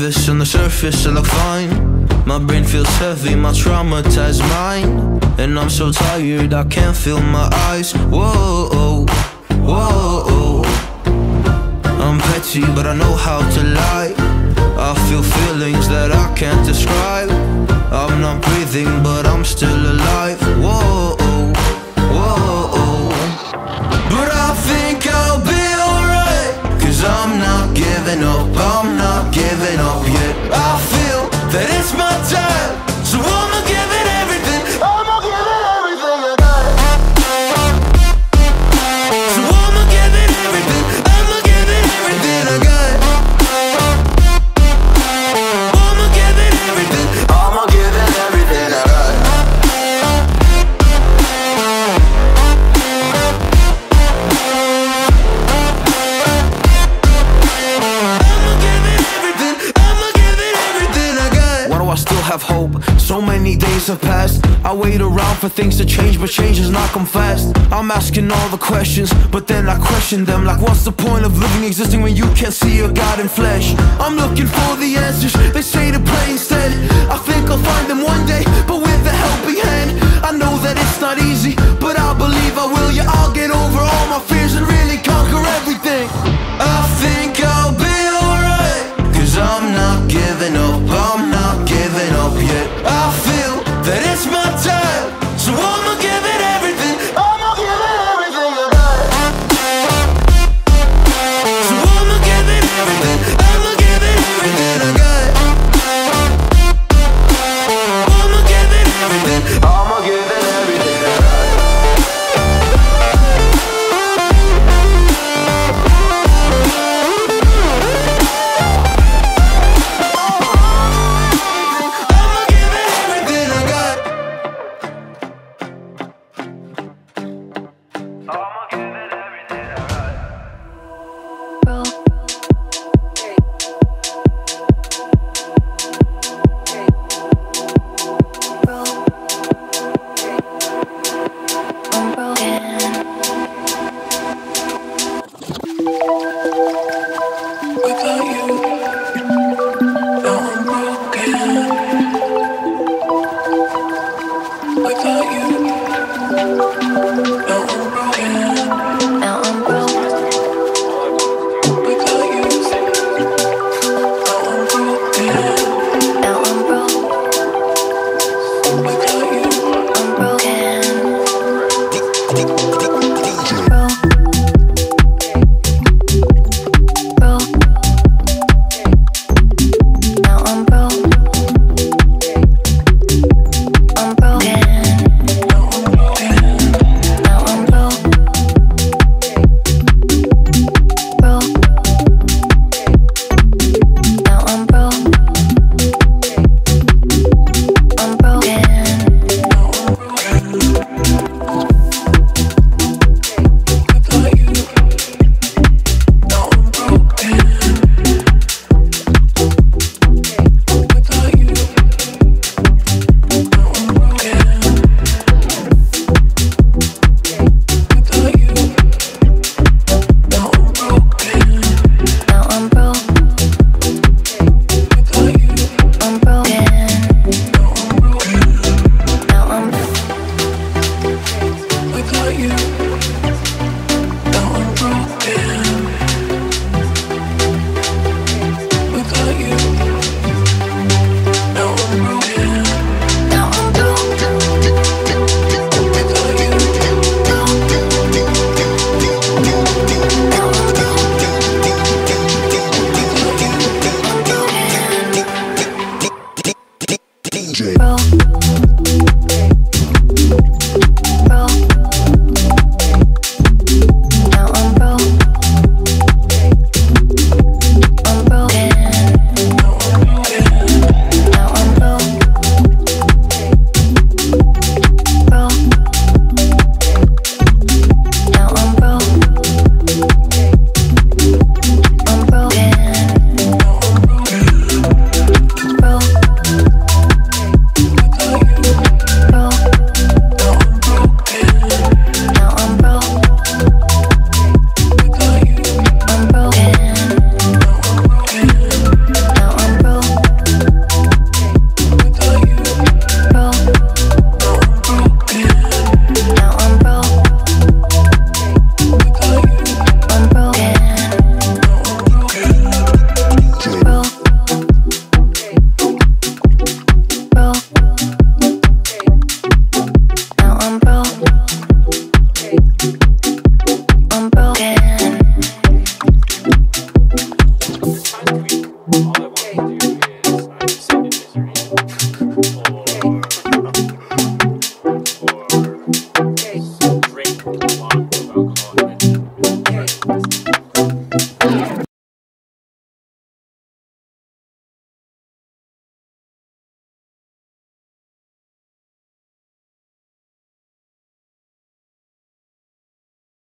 nervous. On the surface I look fine. My brain feels heavy, my traumatized mind. And I'm so tired, I can't feel my eyes. Whoa, whoa. I'm petty, but I know how to lie. I feel feelings that I can't describe. I'm not breathing, but I'm still alive. Whoa, whoa. But I think I'll be alright, 'cause I'm not giving up, I'm not giving up yet. I feel that it's my time, so I'ma give it everything. I'ma give it everything I got. So I'ma give it everything. I'ma give it everything I got. I'ma give it everything. I'ma give it everything I got. Have hope. So many days have passed. I wait around for things to change, but change has not come fast. I'm asking all the questions, but then I question them. Like, what's the point of living, existing when you can't see your God in flesh? I'm looking for the answers. They say to pray instead. I think I'll find them one day, but with a helping hand. I know that it's not easy, but I believe I will. Yeah, I'll get over all my fears and really conquer everything. I think I'll be alright, 'cause I'm not giving up, I'm not giving up yet. I feel that it's my time, so I'ma give it everything. I'ma give it everything I got. So I'ma give it everything. I'ma give it everything I got. I'ma give it everything. I'ma give it everything I got.